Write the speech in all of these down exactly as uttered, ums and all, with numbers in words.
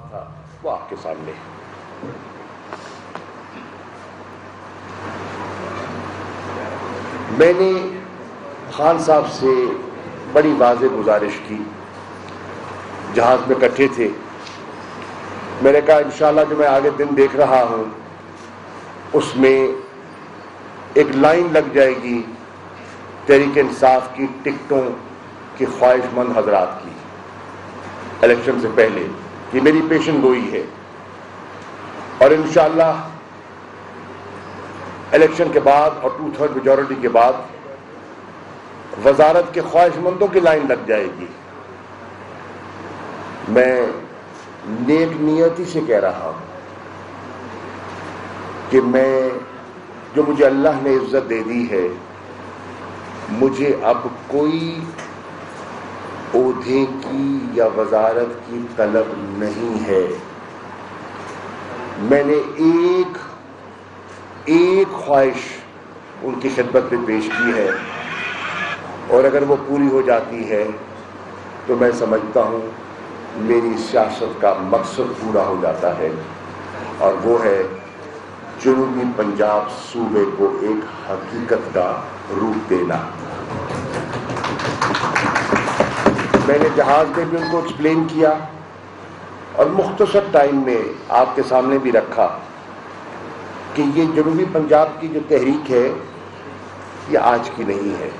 था वो आपके सामने। मैंने खान साहब से बड़ी वाज़े गुजारिश की, जहाज़ में इकट्ठे थे। मैंने कहा इंशाल्लाह जो मैं आगे दिन देख रहा हूँ उसमें एक लाइन लग जाएगी तहरीक इंसाफ की टिकटों की ख्वाहिशमंद हजरात की, इलेक्शन से पहले। ये मेरी पेशन गोई है और इंशाल्लाह इलेक्शन के बाद और टू थर्ड मेजॉरिटी के बाद वजारत के ख्वाहिशमंदों की लाइन लग जाएगी। मैं नेक नियति से कह रहा हूं कि मैं जो मुझे अल्लाह ने इज्जत दे दी है, मुझे अब कोई ओहदे की या वजारत की तलब नहीं है। मैंने एक एक ख्वाहिश उनकी खिदमत में पेश की है और अगर वो पूरी हो जाती है तो मैं समझता हूँ मेरी सियासत का मकसद पूरा हो जाता है, और वो है जनूबी पंजाब सूबे को एक हकीकत का रूप देना। मैंने जहाज़ में भी उनको एक्सप्लेन किया और मुख्तसर टाइम में आपके सामने भी रखा कि ये जनूबी पंजाब की जो तहरीक है ये आज की नहीं है।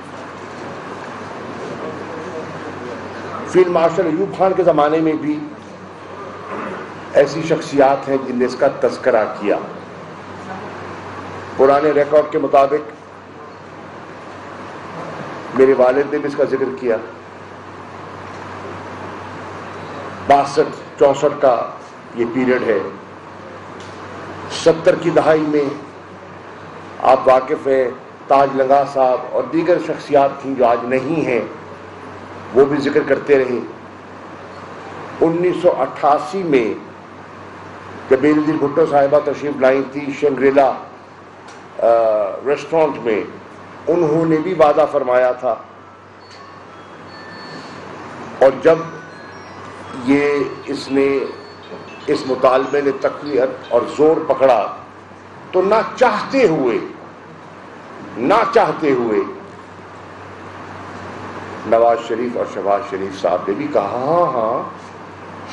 फील्ड मार्शल अयूब खान के ज़माने में भी ऐसी शख्सियात हैं जिनने इसका तस्करा किया। पुराने रिकॉर्ड के मुताबिक मेरे वालिद ने भी इसका जिक्र किया। बासठ चौंसठ का ये पीरियड है। सत्तर की दहाई में आप वाकिफ़ हैं, ताज लंगा साहब और दीगर शख्सियात थीं जो आज नहीं हैं, वो भी जिक्र करते रहे। उन्नीस सौ अट्ठासी में जब बेनज़ीर भुट्टो साहिबा तशरीफ लाई थी शंग्रीला रेस्टोरेंट में, उन्होंने भी वादा फरमाया था। और जब ये इसने इस मुतालबे ने तक़वीयत और ज़ोर पकड़ा तो ना चाहते हुए ना चाहते हुए नवाज शरीफ और शहबाज शरीफ साहब ने भी कहा हाँ हाँ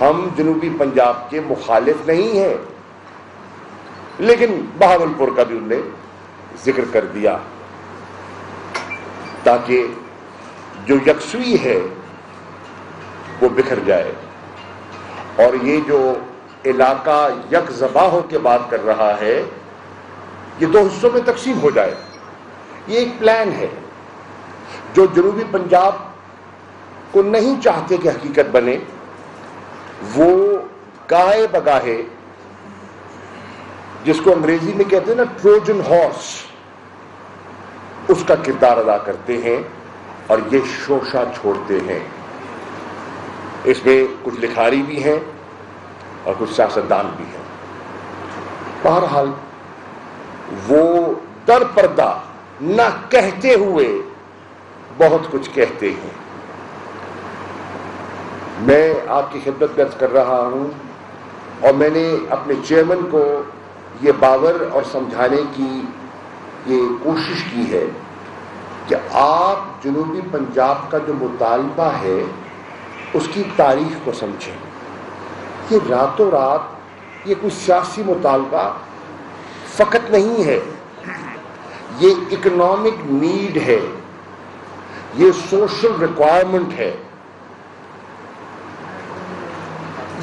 हम जनूबी पंजाब के मुखालिफ नहीं हैं। लेकिन बहावलपुर का भी उनने जिक्र कर दिया ताकि जो यकसुई है वो बिखर जाए। और ये जो इलाका यक ज़बा हो के बात कर रहा है ये दो हिस्सों में तकसीम हो जाए, ये एक प्लान है। जो जनूबी पंजाब को नहीं चाहते कि हकीकत बने वो गाहे बगाहे, जिसको अंग्रेजी में कहते हैं ना ट्रोजन हॉर्स, उसका किरदार अदा करते हैं और ये शोशा छोड़ते हैं। इसमें कुछ लिखारी भी हैं और कुछ सियासतदान भी हैं। बहरहाल वो दर पर्दा ना कहते हुए बहुत कुछ कहते हैं। मैं आपकी खिदमत में अर्ज कर रहा हूं और मैंने अपने चेयरमैन को ये बावर और समझाने की ये कोशिश की है कि आप जनूबी पंजाब का जो मुतालबा है उसकी तारीख को समझें। ये रातों रात ये कोई सियासी मुतालबा फ़कत नहीं है, ये इकनॉमिक नीड है, ये सोशल रिक्वायरमेंट है,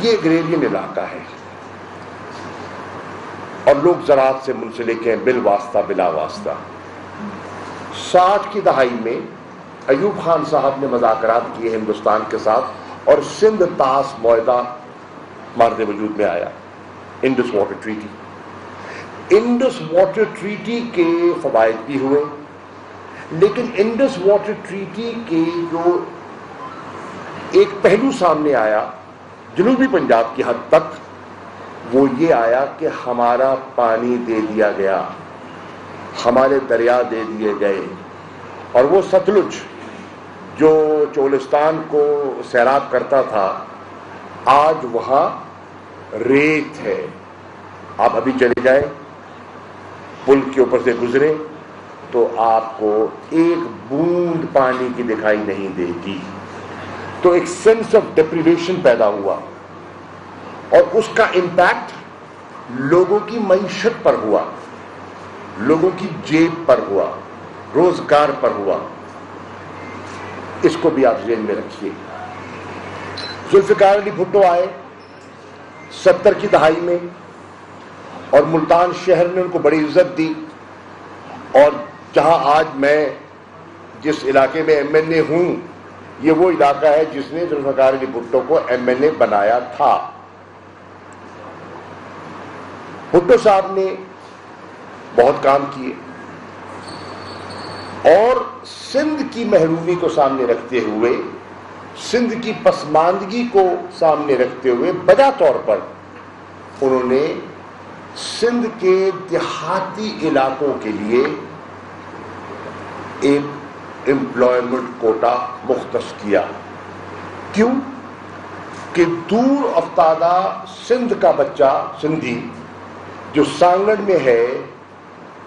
ये एग्रेरियन इलाका है और लोग ज़रात से मुंसलिक हैं बिल वास्ता बिला वास्ता। साठ की दहाई में अयूब खान साहब ने मज़ाकरात किए हिंदुस्तान के साथ और सिंध तास मुआहदा मार्दे वजूद में आया, Indus water treaty. Indus water treaty के फ़वायद भी हुए, लेकिन इंडस वाटर ट्रीटी के जो एक पहलू सामने आया जनूबी पंजाब की हद तक, वो ये आया कि हमारा पानी दे दिया गया, हमारे दरिया दे दिए गए। और वो सतलुज जो चोलिस्तान को सैराब करता था आज वहाँ रेत है। आप अभी चले जाए, पुल के ऊपर से गुजरे तो आपको एक बूंद पानी की दिखाई नहीं देगी। तो एक सेंस ऑफ डिप्रीवेशन पैदा हुआ और उसका इंपैक्ट लोगों की मईशत पर हुआ, लोगों की जेब पर हुआ, रोजगार पर हुआ। इसको भी आप जेल में रखिए। जुल्फिकार अली भुट्टो आए सत्तर की दहाई में और मुल्तान शहर ने उनको बड़ी इज्जत दी, और जहां आज मैं जिस इलाके में एम एन ए हूं, ये वो इलाका है जिसने जुल्फिकार अली भुट्टो को एम एन ए बनाया था। भुट्टो साहब ने बहुत काम किए और सिंध की महरूमी को सामने रखते हुए, सिंध की पसमानदगी को सामने रखते हुए बड़ा तौर पर उन्होंने सिंध के देहाती इलाकों के लिए एक एम्प्लॉयमेंट कोटा मुख्तस किया। क्यों कि दूर अफ्तादा सिंध का बच्चा, सिंधी जो सांगड़ में है,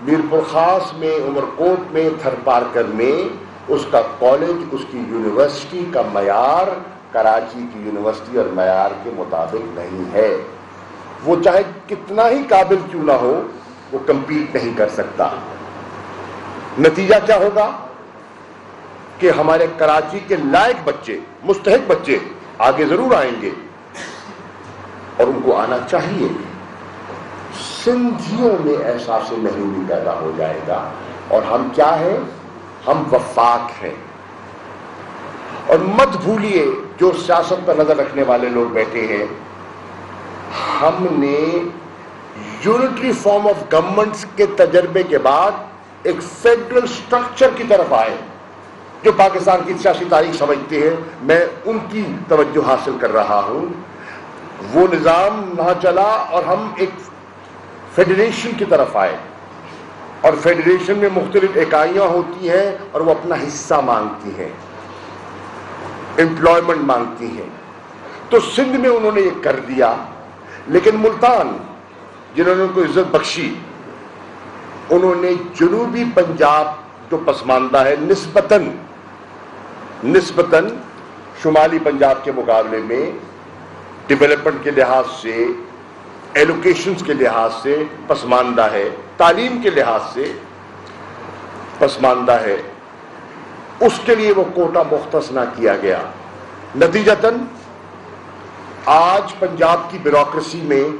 मीरपुर खास में, उमरकोट में, थरपारकर में, उसका कॉलेज, उसकी यूनिवर्सिटी का मयार कराची की यूनिवर्सिटी और मयार के मुताबिक नहीं है। वो चाहे कितना ही काबिल क्यों ना हो, वो कंपीट नहीं कर सकता। नतीजा क्या होगा कि हमारे कराची के लायक बच्चे, मुस्तहिक बच्चे आगे जरूर आएंगे और उनको आना चाहिए। सिंधियों में एहसास महरूमी पैदा हो जाएगा। और हम क्या हैं? हम वफाक हैं। और मत भूलिए जो सियासत पर नजर रखने वाले लोग बैठे हैं, हमने यूनिटरी फॉर्म ऑफ गवर्नमेंट्स के तजर्बे के बाद एक फेडरल स्ट्रक्चर की तरफ आए। जो पाकिस्तान की सियासी तारीख समझते हैं, मैं उनकी तवज्जो हासिल कर रहा हूं। वो निज़ाम ना चला और हम एक फेडरेशन की तरफ आए, और फेडरेशन में मुख्तलिफ इकाइयाँ होती हैं और वो अपना हिस्सा मांगती हैं, एम्प्लॉयमेंट मांगती हैं। तो सिंध में उन्होंने ये कर दिया, लेकिन मुल्तान जिन्होंने उनको इज्जत बख्शी, उन्होंने जनूबी पंजाब जो पसमानदा है निस्बतन निस्बतन शुमाली पंजाब के मुकाबले में डेवलपमेंट के लिहाज से, एलोकेशंस के लिहाज से पसमानदा है, तालीम के लिहाज से पसमानदा है, उसके लिए वो कोटा मुख्तस ना किया गया। नतीजतन आज पंजाब की ब्यूरोक्रेसी में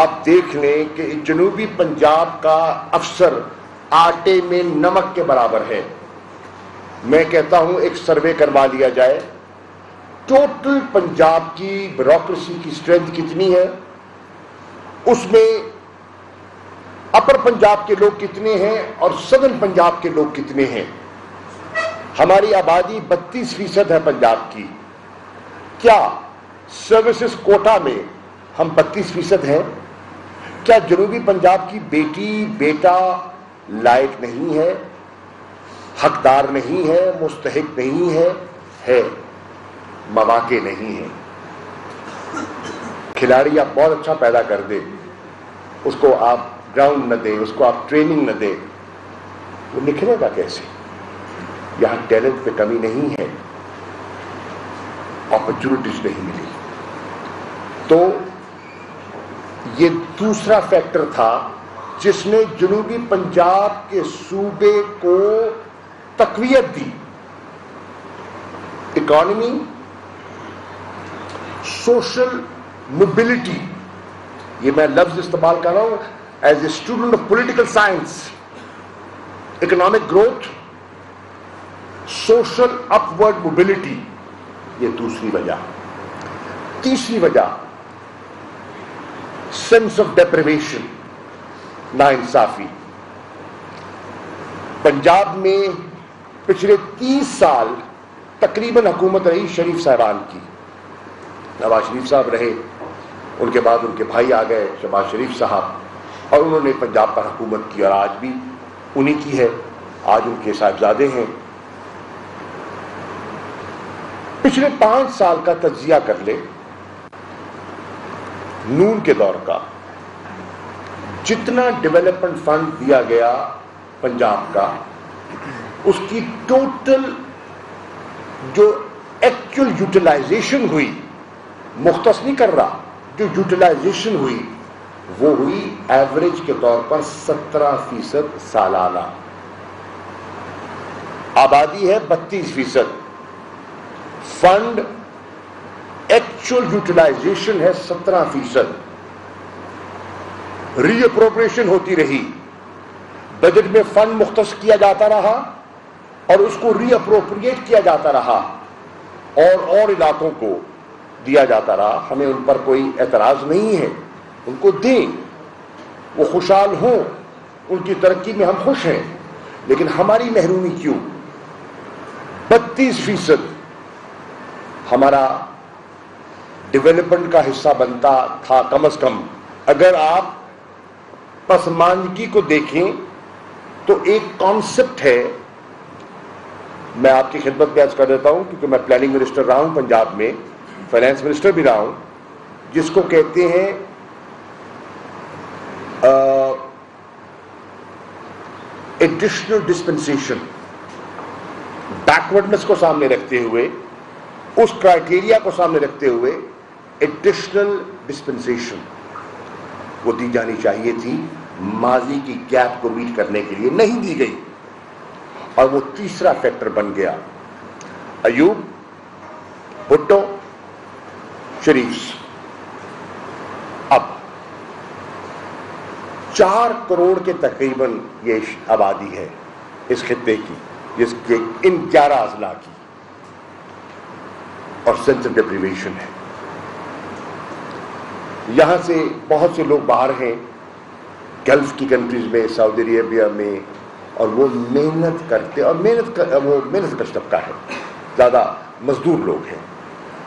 आप देख लें कि जनूबी पंजाब का अफसर आटे में नमक के बराबर है। मैं कहता हूं एक सर्वे करवा लिया जाए, टोटल पंजाब की ब्यूरोक्रेसी की स्ट्रेंथ कितनी है, उसमें अपर पंजाब के लोग कितने हैं और सदर्न पंजाब के लोग कितने हैं। हमारी आबादी बत्तीस फीसद है पंजाब की। क्या सर्विसेज कोटा में हम बत्तीस फीसद हैं? क्या जनूबी पंजाब की बेटी बेटा लायक नहीं है, हकदार नहीं है, मुस्तहिक नहीं है? है, मवाके नहीं है। खिलाड़ी आप बहुत अच्छा पैदा कर दे, उसको आप ग्राउंड न दें, उसको आप ट्रेनिंग न दें, वो निखरेगा कैसे? यहाँ टैलेंट पे कमी नहीं है, अपॉर्चुनिटीज नहीं मिली। तो ये दूसरा फैक्टर था जिसने जनूबी पंजाब के सूबे को तकवीयत दी। इकॉनमी, सोशल मोबिलिटी, ये मैं लफ्ज इस्तेमाल कर रहा हूं as a student of political science. Economic growth, social upward mobility, ये दूसरी वजह। तीसरी वजह सेंस ऑफ डेप्रिवेशन, नाइंसाफी। पंजाब में पिछले तीस साल तकरीबन हुकूमत रही शरीफ साहबान की। नवाज शरीफ साहब रहे, उनके बाद उनके भाई आ गए शहबाज शरीफ साहब, और उन्होंने पंजाब पर हुकूमत की और आज भी उन्हीं की है। आज उनके साहबजादे हैं। पिछले पाँच साल का तज्जिया कर ले, नून के दौर का जितना डेवलपमेंट फंड दिया गया पंजाब का, उसकी टोटल जो एक्चुअल यूटिलाइजेशन हुई, मुख्तस नहीं कर रहा, जो यूटिलाइजेशन हुई वो हुई एवरेज के तौर पर सत्रह फीसद सालाना। आबादी है बत्तीस फीसद, फंड एक्चुअल यूटिलाइजेशन है सत्रह फीसद। रीअप्रोप्रिएशन होती रही, बजट में फंड मुख्तस किया जाता रहा और उसको रीअप्रोप्रिएट किया जाता रहा और और इलाकों को दिया जाता रहा। हमें उन पर कोई एतराज़ नहीं है, उनको दें, वो खुशहाल हों, उनकी तरक्की में हम खुश हैं, लेकिन हमारी महरूमी क्यों? बत्तीस फीसद हमारा डेवलपमेंट का हिस्सा बनता था कम अज़ कम। अगर आप पसमानदगी को देखें तो एक कॉन्सेप्ट है, मैं आपकी खिदमत में आज कर देता हूं, क्योंकि मैं प्लानिंग मिनिस्टर रहा हूं पंजाब में, फाइनेंस मिनिस्टर भी रहा हूं, जिसको कहते हैं एडिशनल डिस्पेंसेशन। बैकवर्डनेस को सामने रखते हुए, उस क्राइटेरिया को सामने रखते हुए एडिशनल डिस्पेंसेशन वो दी जानी चाहिए थी, माजी की गैप को मीट करने के लिए नहीं दी गई और वो तीसरा फैक्टर बन गया। अयूब, भुट्टो, शरीफ, अब चार करोड़ के तकरीबन ये आबादी है इस खित्ते की, जिसके इन ग्यारह अजला की, और सेंस ऑफ डिप्रीवेशन है। यहाँ से बहुत से लोग बाहर हैं, गल्फ की कंट्रीज़ में, सऊदी अरेबिया में, और वो मेहनत करते और मेहनत कर, वो मेहनत कश तबका है, ज़्यादा मजदूर लोग हैं,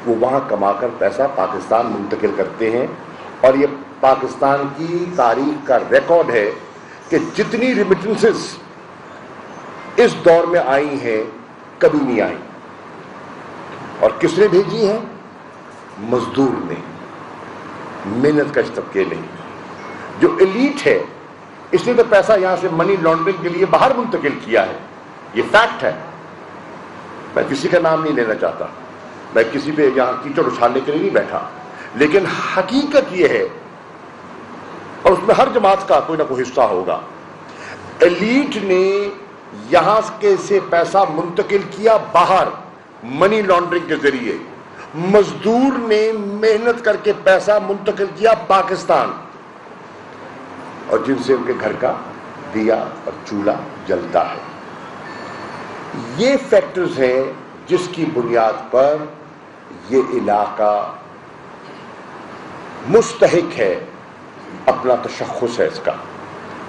वो वहाँ कमा कर पैसा पाकिस्तान मुंतकिल करते हैं। और ये पाकिस्तान की तारीख का रिकॉर्ड है कि जितनी रिमिटेंसेस इस दौर में आई हैं कभी नहीं आई, और किसने भेजी हैं? मजदूर ने, मेहनत कश तबके ने। जो एलीट है, इसने तो पैसा यहां से मनी लॉन्ड्रिंग के लिए बाहर मुंतकिल किया है, ये फैक्ट है। मैं किसी का नाम नहीं लेना चाहता, मैं किसी पे यहां कीचड़ उछालने के लिए नहीं बैठा, लेकिन हकीकत ये है, और उसमें हर जमात का कोई ना कोई हिस्सा होगा, एलीट ने यहां के से पैसा मुंतकिल किया बाहर मनी लॉन्ड्रिंग के जरिए, मजदूर ने मेहनत करके पैसा मुंतकिल किया पाकिस्तान, और जिनसे उनके घर का दिया और चूल्हा जलता है। ये फैक्टर्स हैं जिसकी बुनियाद पर ये इलाका मुस्तहिक है, अपना तशख़्ख़ुस है इसका,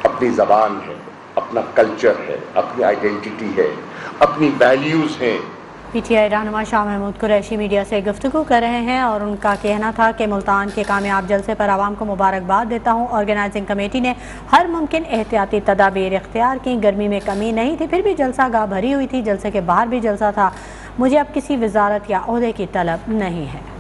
अपनी ज़बान है, अपना कल्चर है, अपनी आइडेंटिटी है, अपनी वैल्यूज़ हैं। पीटीआई रहनुमा शाह महमूद कुरैशी मीडिया से गुफ्तगू कर रहे हैं और उनका कहना था कि मुल्तान के कामयाब जलसे पर आवाम को मुबारकबाद देता हूँ। ऑर्गेनाइजिंग कमेटी ने हर मुमकिन एहतियाती तदाबीर इख्तियार की, गर्मी में कमी नहीं थी, फिर भी जलसा गाह भरी हुई थी, जलसे के बाहर भी जलसा था। मुझे अब किसी वजारत या ओहदे की तलब नहीं है।